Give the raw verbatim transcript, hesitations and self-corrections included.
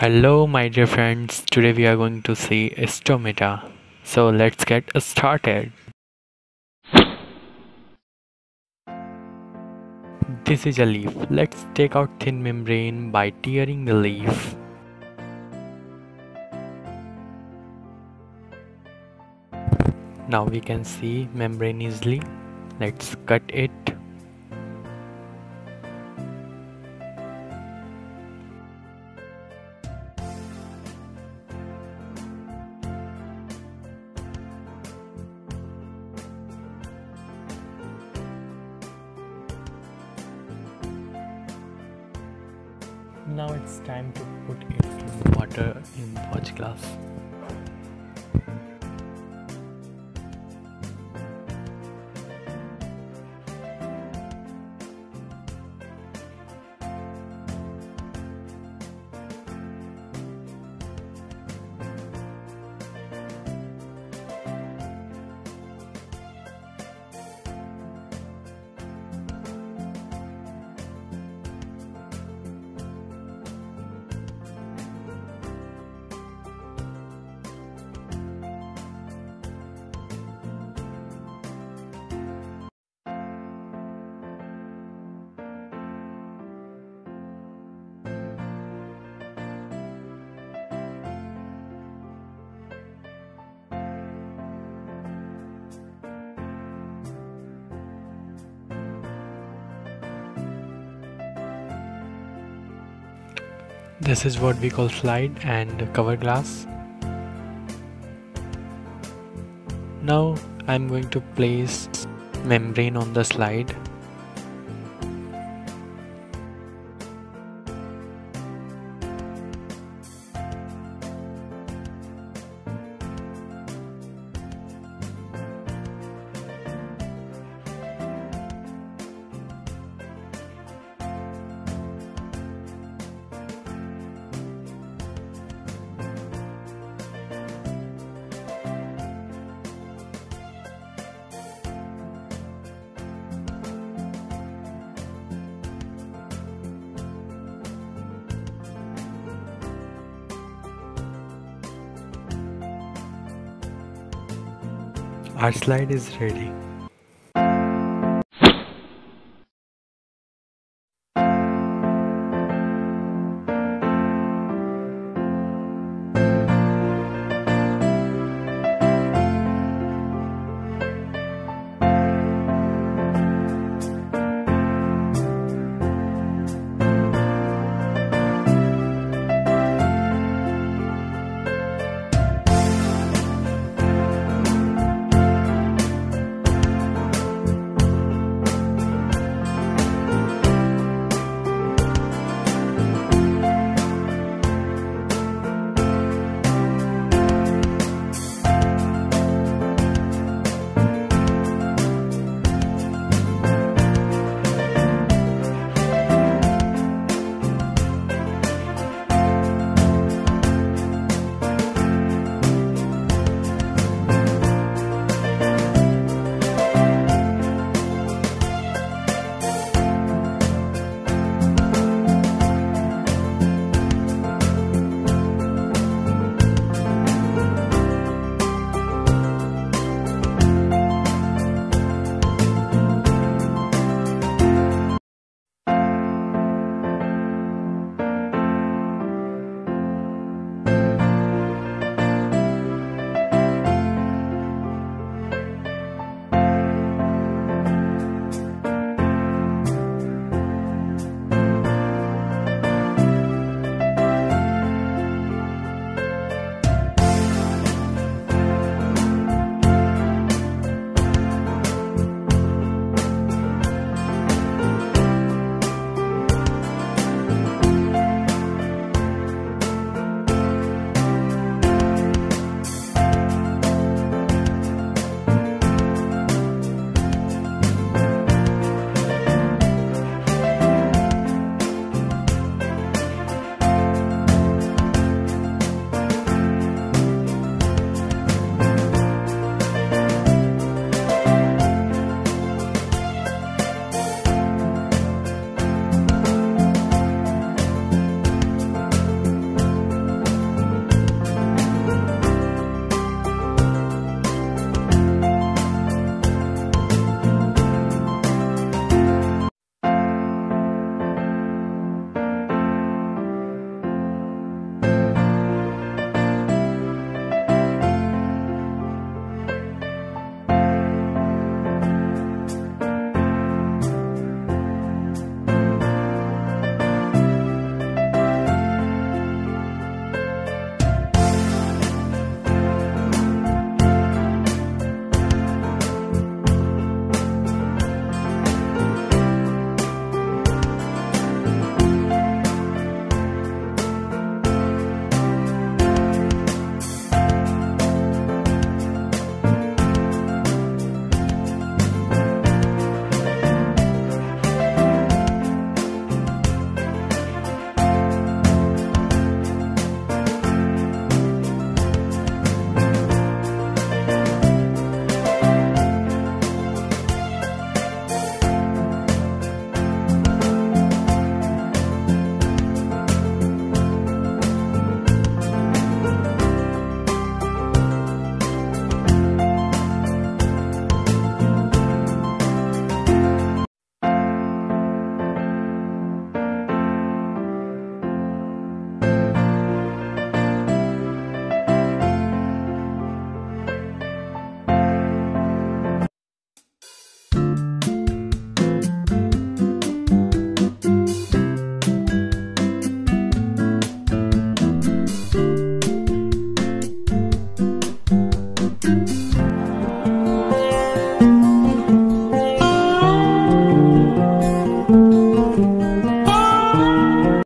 Hello my dear friends, today we are going to see stomata. So let's get started. This is a leaf. Let's take out thin membrane by tearing the leaf. Now we can see membrane easily. Let's cut it. Now it's time to put it in water in watch glass. This is what we call slide and cover glass. Now I'm going to place membrane on the slide. Our slide is ready.